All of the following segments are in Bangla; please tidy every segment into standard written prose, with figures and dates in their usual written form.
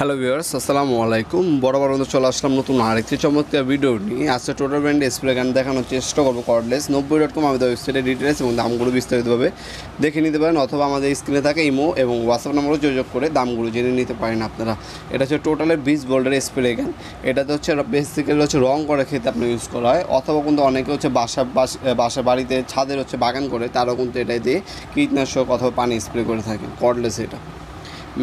হ্যালো ভিউয়ার্স, আসসালামু আলাইকুম। বরাবর মতো চলে আসলাম নতুন আরেকটি চমৎকার ভিডিও নিয়ে। আজকে টোটাল ব্র্যান্ড স্প্রে গান দেখানোর চেষ্টা করবো। কর্ডলেস 90.com আমাদের ওয়েবসাইটের ডিটেলস এবং দামগুলো বিস্তারিতভাবে দেখে নিতে পারেন, অথবা আমাদের স্ক্রিনে থাকা ইমো এবং হোয়াটসঅ্যাপ নাম্বারও যোগাযোগ করে দামগুলো জেনে নিতে পারেন আপনারা। এটা হচ্ছে টোটালের 20 ভোল্টের স্প্রে গান। এটাতে হচ্ছে বেসিক্যালি হচ্ছে রং করে খেতে আপনার ইউজ করা হয়, অথবা কিন্তু অনেকে হচ্ছে বাসা বাড়িতে ছাদের হচ্ছে বাগান করে, তারাও কিন্তু এটাই দিয়ে কীটনাশক অথবা পানি স্প্রে করে থাকে। কর্ডলেস এটা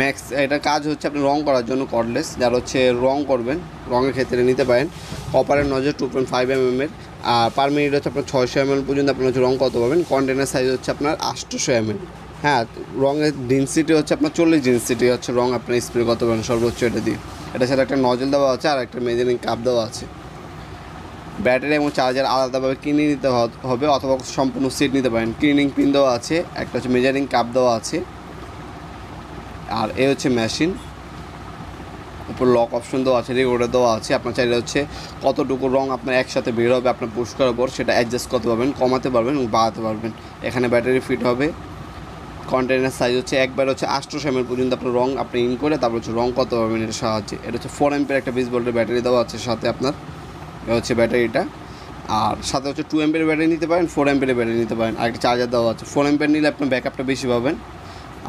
ম্যাক্স, এটা কাজ হচ্ছে আপনি রং করার জন্য। কর্ডলেস যারা হচ্ছে রং করবেন, রঙের ক্ষেত্রে নিতে পারেন। কপারের নজর 2.5 mm এর, আর পার মিনিট হচ্ছে আপনার 600 ml পর্যন্ত আপনার হচ্ছে রং করতে পারবেন। কন্টেনার সাইজ হচ্ছে আপনার 800 ml। হ্যাঁ, রঙের ডেনসিটি হচ্ছে আপনার 40 ডেনসিটি হচ্ছে রং আপনার স্প্রে করতে পারেন সর্বোচ্চ এটা দিয়ে। এটা সাথে একটা নজল দেওয়া আছে আর একটা মেজারিং কাপ দেওয়া আছে। ব্যাটারি এবং চার্জার আলাদাভাবে কিনে নিতে হবে, অথবা সম্পূর্ণ সেট নিতে পারেন। ক্লিনিং পিন দেওয়া আছে, একটা হচ্ছে মেজারিং কাপ দেওয়া আছে, আর এ হচ্ছে মেশিন। উপর লক অপশন দেওয়া আছে, রেকর্ডার দেওয়া আছে। আপনার চাইলে হচ্ছে কতটুকু রং আপনার একসাথে বের হবে আপনার পুশ করার পর, সেটা অ্যাডজাস্ট করতে পারবেন, কমাতে পারবেন এবং বাড়াতে পারবেন। এখানে ব্যাটারি ফিট হবে। কন্টেনার সাইজ হচ্ছে একবার হচ্ছে 800 ml পর্যন্ত আপনার রং আপনি ইন করে তারপর হচ্ছে রং করতে পারবেন এর সাহায্যে। এটা হচ্ছে 4 ampere একটা 20 ভোল্টের ব্যাটারি দেওয়া আছে সাথে আপনার। এটা হচ্ছে ব্যাটারিটা, আর সাথে হচ্ছে 2 ampere ব্যাটারি নিতে পারেন, 4 ampere ব্যাটারি নিতে পারেন। আর একটা চার্জার দেওয়া আছে। 4 ampere নিলে আপনার ব্যাকআপটা বেশি পাবেন,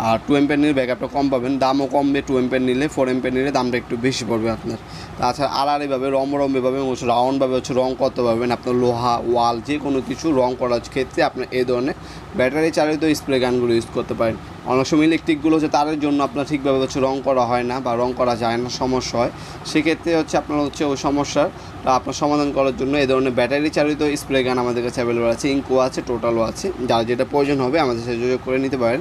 আর 2 ampere নিলে ব্যাকআপটা কম পাবেন। দামও কমবে 2 ampere নিলে, 4 ampere নিলে দামটা একটু বেশি পড়বে আপনার। তাছাড়া আড়াআড়িভাবে রমরমভাবে হচ্ছে রাউন্ডভাবে হচ্ছে রং করতে পারবেন আপনার। লোহা, ওয়াল, যে কোনো কিছু রং করার ক্ষেত্রে আপনার এই ধরনের ব্যাটারি চালিত স্প্রে গানগুলো ইউজ করতে পারেন। অনেক সময় ইলেকট্রিকগুলো হচ্ছে তারের জন্য আপনার ঠিকভাবে হচ্ছে রং করা হয় না বা রং করা যায় না, সমস্যা হয়। সেক্ষেত্রে হচ্ছে আপনার হচ্ছে ওই সমস্যাটা আপনার সমাধান করার জন্য এই ধরনের ব্যাটারি চালিত স্প্রে গান আমাদের কাছে অ্যাভেলেবেল আছে। ইনকো আছে, টোটালও আছে। যার যেটা প্রয়োজন হবে আমাদের সাথে যোগাযোগ করে নিতে পারেন।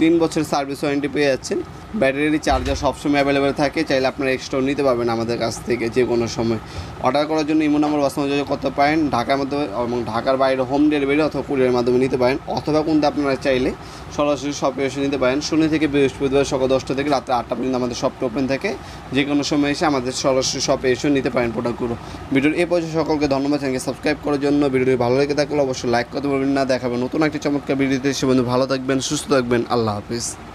3 বছর সার্ভিস ওয়ারেন্টি পেয়ে যাচ্ছেন। ব্যাটারি চার্জার সবসময় অ্যাভেলেবেল থাকে, চাইলে আপনারা এক্সট্রাও নিতে পারবেন আমাদের কাছ থেকে যে কোনো সময়। অর্ডার করার জন্য ইমো নাম্বার হোয়াটসঅ্যাপ যোগাযোগ করতে পারেন। ঢাকার মধ্যে এবং ঢাকার বাইরে হোম ডেলিভারি অথবা কুরিয়ারের মাধ্যমে নিতে পারেন, অথবা কিন্তু আপনারা চাইলে সরাসরি শপে এসে নিতে পারেন। শনি থেকে বৃহস্পতিবার সকাল 10টা থেকে রাত্রে 8টা পর্যন্ত আমাদের শপটা ওপেন থাকে। যে কোনো সময় এসে আমাদের সরাসরি শপে এসেও নিতে পারেন প্রোডাক্টগুলো। ভিডিওর এ পর্যন্ত সকলকে ধন্যবাদ। চ্যানেলকে সাবস্ক্রাইব করার জন্য, ভিডিওটি ভালো লেগে থাকলে অবশ্যই লাইক করতে পারবেন না। দেখাবেন নতুন একটি চমৎকার ভিডিওতে। সে বন্ধু ভালো থাকবেন, সুস্থ থাকবেন। আল্লাহ হাফিজ।